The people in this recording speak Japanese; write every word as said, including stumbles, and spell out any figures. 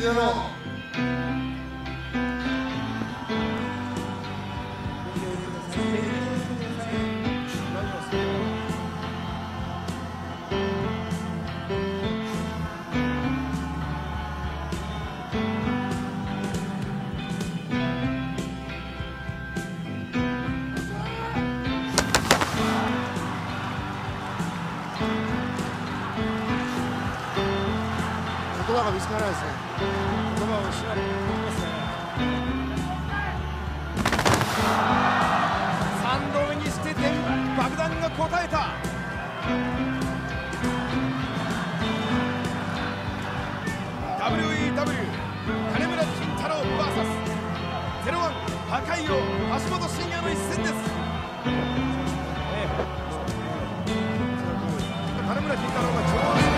秀郎。言葉が見つからないですね。言葉を失っていますね。さんどめにしてて爆弾が応えた。ダブリューイーダブリュー 金村均太郎 ブイエス ゼロワン破壊王橋本真也の一戦です。金村均太郎が上手。